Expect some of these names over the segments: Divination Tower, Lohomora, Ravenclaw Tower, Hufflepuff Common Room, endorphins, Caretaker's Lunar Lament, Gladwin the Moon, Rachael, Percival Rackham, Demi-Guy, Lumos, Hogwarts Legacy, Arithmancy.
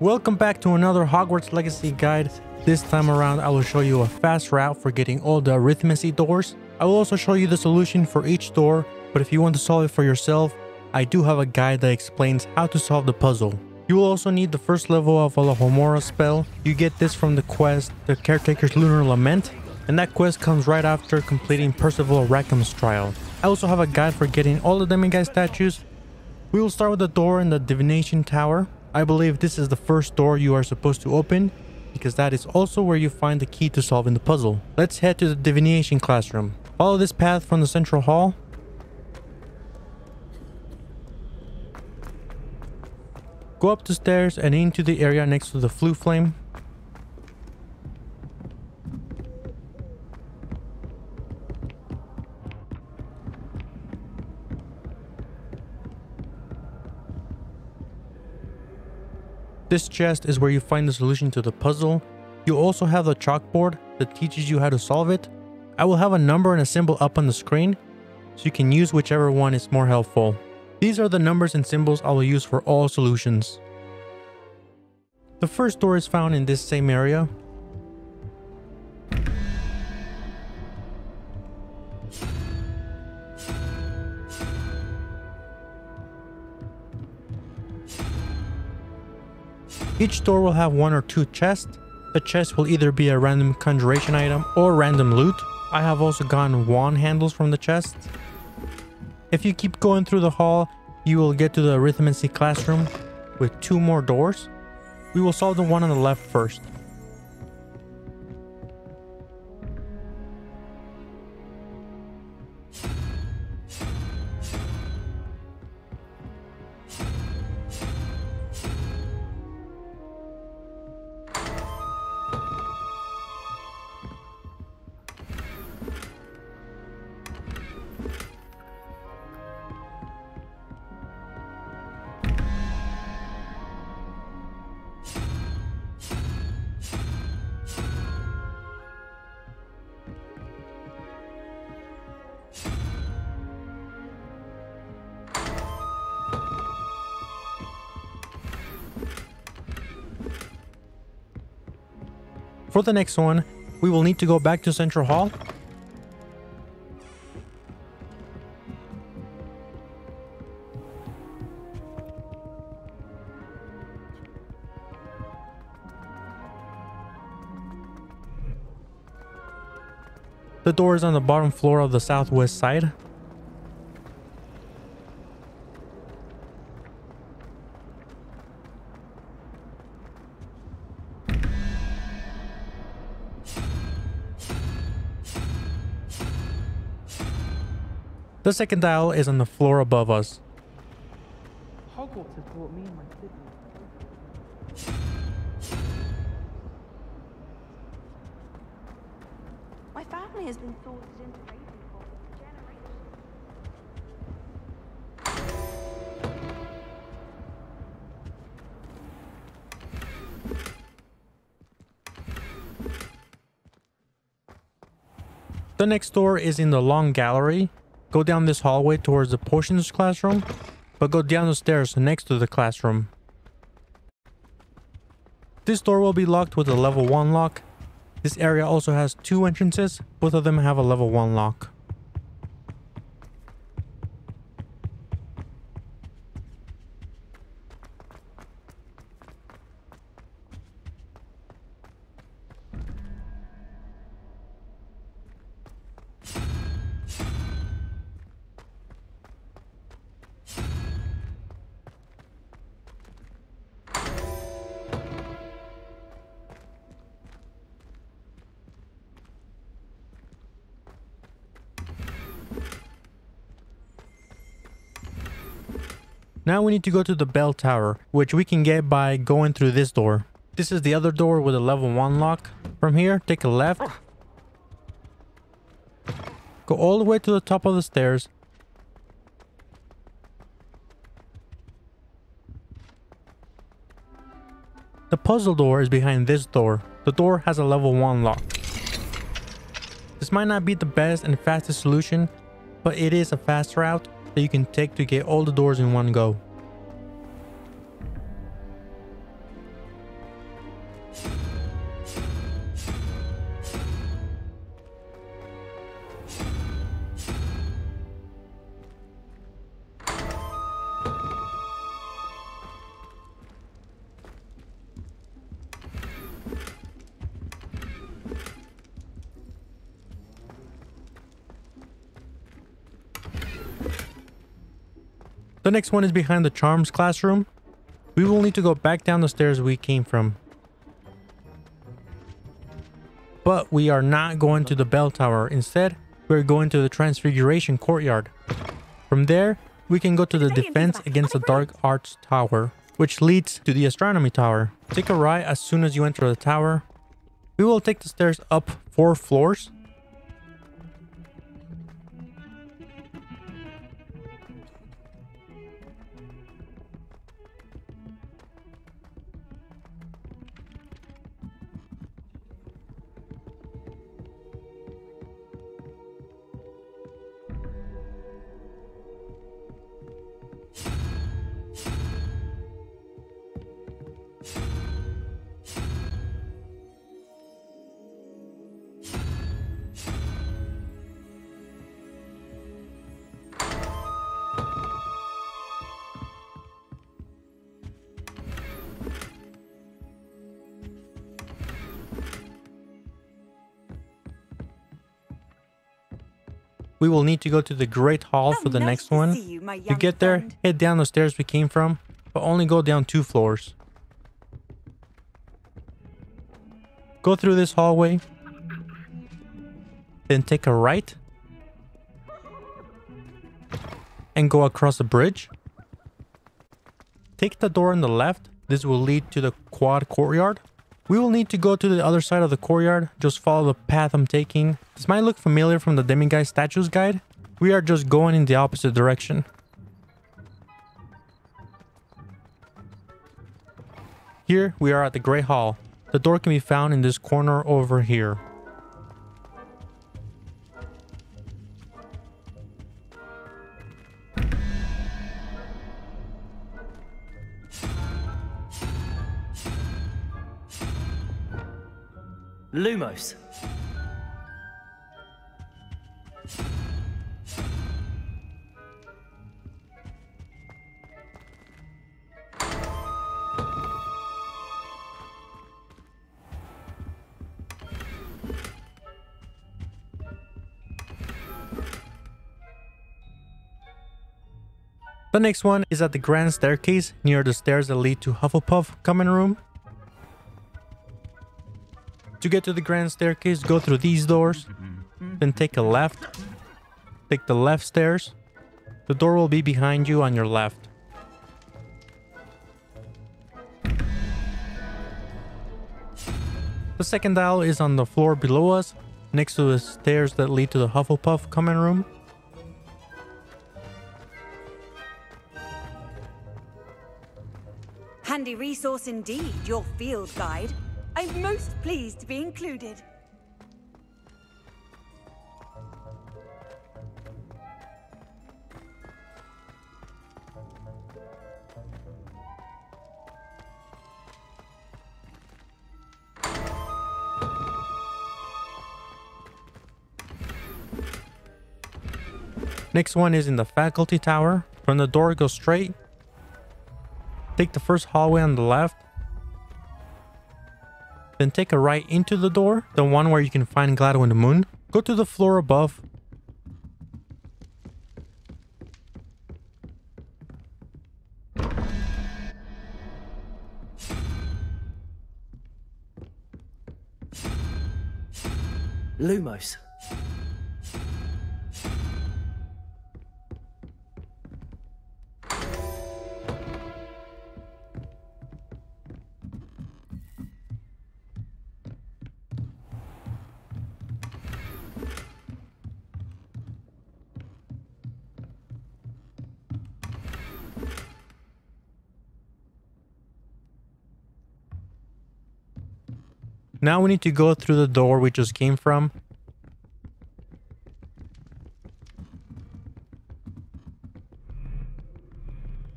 Welcome back to another Hogwarts Legacy guide. This time around, I will show you a fast route for getting all the Arithmancy doors. I will also show you the solution for each door, but if you want to solve it for yourself, I do have a guide that explains how to solve the puzzle. You will also need the first level of a Lohomora spell. You get this from the quest, the Caretaker's Lunar Lament, and that quest comes right after completing Percival Rackham's trial. I also have a guide for getting all the Demi-Guy statues. We will start with the door in the Divination Tower. I believe this is the first door you are supposed to open, because that is also where you find the key to solving the puzzle. Let's head to the Divination classroom. Follow this path from the central hall. Go up the stairs and into the area next to the flue flame. This chest is where you find the solution to the puzzle. You also have the chalkboard that teaches you how to solve it. I will have a number and a symbol up on the screen, so you can use whichever one is more helpful. These are the numbers and symbols I will use for all solutions. The first door is found in this same area. Each door will have one or two chests. The chest will either be a random conjuration item or random loot. I have also gotten wand handles from the chest. If you keep going through the hall, you will get to the Arithmancy classroom with two more doors. We will solve the one on the left first. For the next one, we will need to go back to Central Hall. The door is on the bottom floor of the southwest side. The second dial is on the floor above us. Hogwarts has brought me and my siblings. My family has been sorted into Ravenclaw for generations. The next door is in the long gallery. Go down this hallway towards the potions classroom, but go down the stairs next to the classroom. This door will be locked with a level 1 lock. This area also has two entrances, both of them have a level 1 lock. Now we need to go to the bell tower, which we can get by going through this door. This is the other door with a level 1 lock. From here, take a left. Go all the way to the top of the stairs. The puzzle door is behind this door. The door has a level 1 lock. This might not be the best and fastest solution, but it is a fast route that you can take to get all the doors in one go. The next one is behind the Charms classroom. We will need to go back down the stairs we came from. But we are not going to the bell tower. Instead, we're going to the Transfiguration courtyard. From there, we can go to the Defense Against the Dark Arts tower, which leads to the Astronomy tower. Take a right as soon as you enter the tower. We will take the stairs up 4 floors. We will need to go to the Great Hall for the next one. To get there, head down the stairs we came from, but only go down 2 floors. Go through this hallway, then take a right, and go across the bridge. Take the door on the left. This will lead to the quad courtyard. We will need to go to the other side of the courtyard. Just follow the path I'm taking. This might look familiar from the Demi-Guy Statues guide. We are just going in the opposite direction. Here we are at the Great Hall. The door can be found in this corner over here. Lumos. The next one is at the Grand Staircase near the stairs that lead to Hufflepuff Common Room. To get to the Grand Staircase, go through these doors, then take a left. Take the left stairs. The door will be behind you on your left. The second aisle is on the floor below us, next to the stairs that lead to the Hufflepuff Common Room. Handy resource indeed, your field guide. I'm most pleased to be included. Next one is in the faculty tower. From the door, go straight. Take the first hallway on the left. Then take a right into the door, the one where you can find Gladwin the Moon. Go to the floor above. Lumos. Now we need to go through the door we just came from.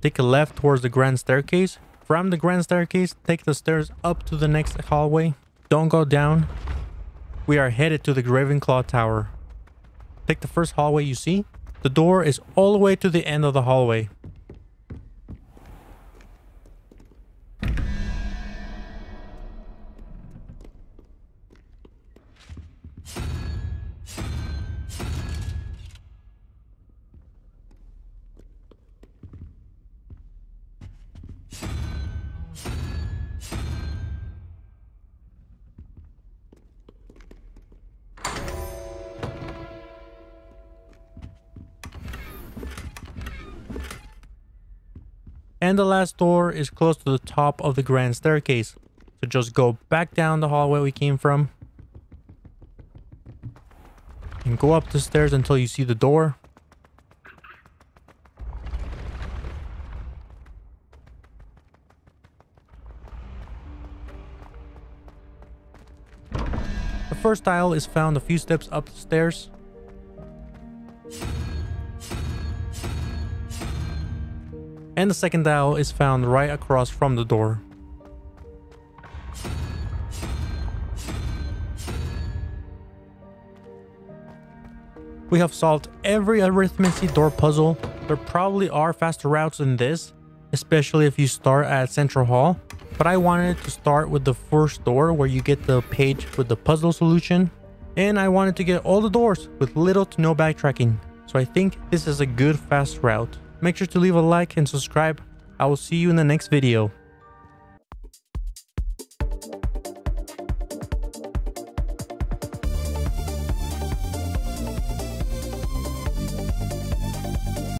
Take a left towards the Grand Staircase. From the Grand Staircase, take the stairs up to the next hallway. Don't go down. We are headed to the Ravenclaw Tower. Take the first hallway you see. The door is all the way to the end of the hallway. And the last door is close to the top of the grand staircase. So just go back down the hallway we came from. And go up the stairs until you see the door. The first tile is found a few steps up the stairs. And the second tile is found right across from the door. We have solved every Arithmancy door puzzle. There probably are faster routes than this, especially if you start at Central Hall. But I wanted to start with the first door where you get the page with the puzzle solution. And I wanted to get all the doors with little to no backtracking. So I think this is a good fast route. Make sure to leave a like and subscribe. I will see you in the next video.